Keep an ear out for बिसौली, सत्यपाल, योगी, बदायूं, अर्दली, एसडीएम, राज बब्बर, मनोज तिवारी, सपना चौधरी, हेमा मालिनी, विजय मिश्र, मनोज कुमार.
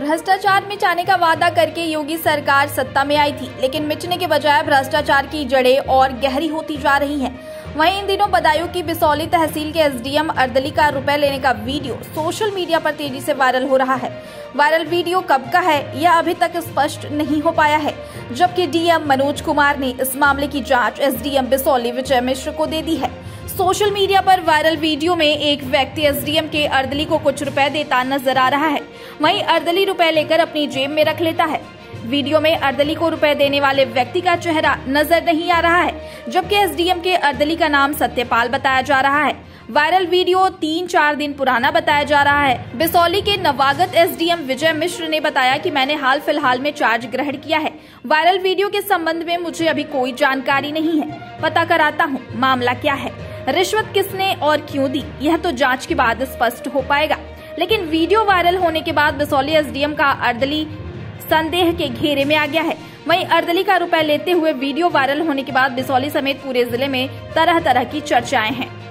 भ्रष्टाचार में जाने का वादा करके योगी सरकार सत्ता में आई थी, लेकिन मिटने के बजाय भ्रष्टाचार की जड़ें और गहरी होती जा रही हैं। वहीं इन दिनों बदायूं की बिसौली तहसील के एसडीएम अर्दली का रुपए लेने का वीडियो सोशल मीडिया पर तेजी से वायरल हो रहा है। वायरल वीडियो कब का है यह अभी तक स्पष्ट नहीं हो पाया है, जबकि डीएम मनोज कुमार ने इस मामले की जाँच एसडीएम बिसौली विजय मिश्र को दे दी है। सोशल मीडिया पर वायरल वीडियो में एक व्यक्ति एसडीएम के अर्दली को कुछ रुपए देता नजर आ रहा है। वहीं अर्दली रुपए लेकर अपनी जेब में रख लेता है। वीडियो में अर्दली को रुपए देने वाले व्यक्ति का चेहरा नजर नहीं आ रहा है, जबकि एसडीएम के अर्दली का नाम सत्यपाल बताया जा रहा है। वायरल वीडियो 3-4 दिन पुराना बताया जा रहा है। बिसौली के नवागत एसडीएम विजय मिश्र ने बताया कि मैंने हाल फिलहाल में चार्ज ग्रहण किया है। वायरल वीडियो के संबंध में मुझे अभी कोई जानकारी नहीं है, पता कराता हूँ मामला क्या है, रिश्वत किसने और क्यों दी, यह तो जांच के बाद स्पष्ट हो पाएगा। लेकिन वीडियो वायरल होने के बाद बिसौली एसडीएम का अर्दली संदेह के घेरे में आ गया है। वहीं अर्दली का रुपए लेते हुए वीडियो वायरल होने के बाद बिसौली समेत पूरे जिले में तरह तरह की चर्चाएं हैं।